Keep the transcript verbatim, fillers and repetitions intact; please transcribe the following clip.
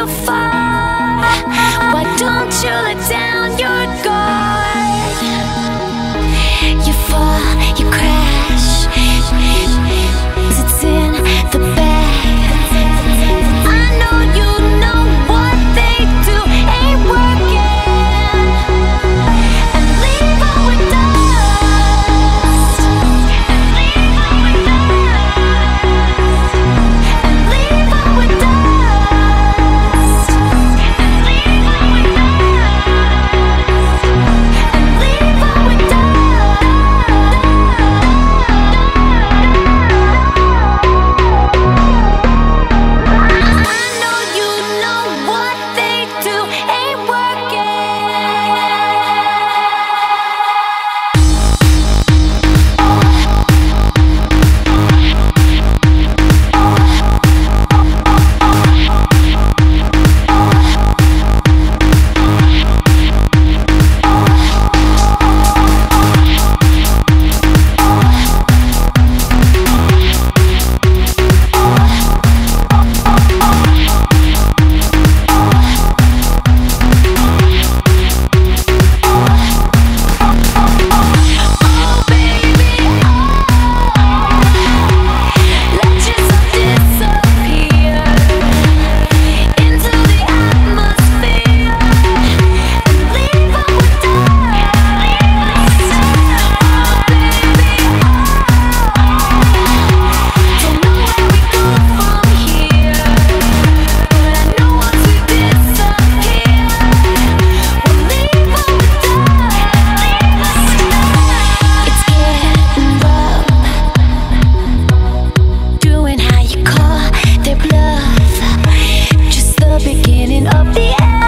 the fire.